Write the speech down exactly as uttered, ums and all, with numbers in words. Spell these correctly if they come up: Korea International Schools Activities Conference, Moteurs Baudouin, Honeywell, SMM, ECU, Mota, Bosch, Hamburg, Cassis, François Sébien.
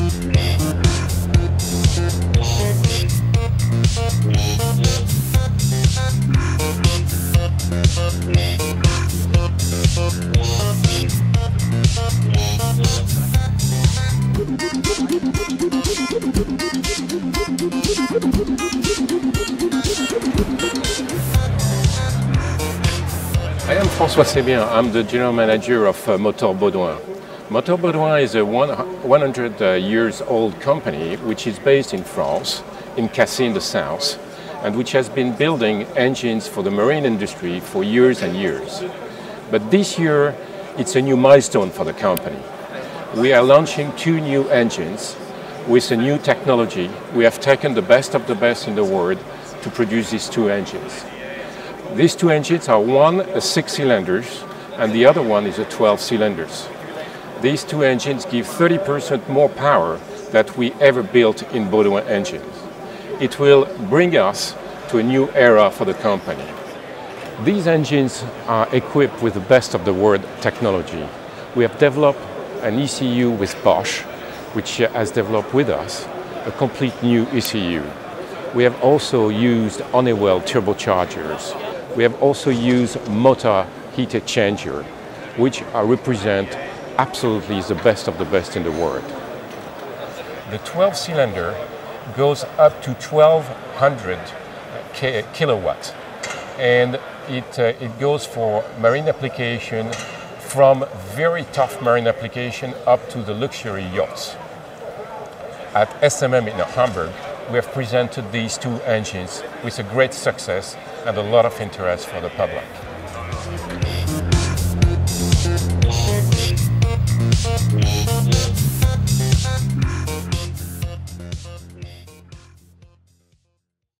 I am François Sébien. I'm the general manager of uh, Moteurs Baudouin. Moteurs Baudouin is a one hundred years old company which is based in France, in Cassis in the south, and which has been building engines for the marine industry for years and years. But this year, it's a new milestone for the company. We are launching two new engines with a new technology. We have taken the best of the best in the world to produce these two engines. These two engines are one a six-cylinders and the other one is a twelve-cylinders. These two engines give thirty percent more power than we ever built in Baudouin engines. It will bring us to a new era for the company. These engines are equipped with the best of the world technology. We have developed an E C U with Bosch, which has developed with us a complete new E C U. We have also used Honeywell turbochargers. We have also used Mota heat exchanger, which represent absolutely the best of the best in the world. The twelve-cylinder goes up to twelve hundred kilowatts, and it, uh, it goes for marine application, from very tough marine application up to the luxury yachts. At S M M in Hamburg, we have presented these two engines with a great success and a lot of interest for the public.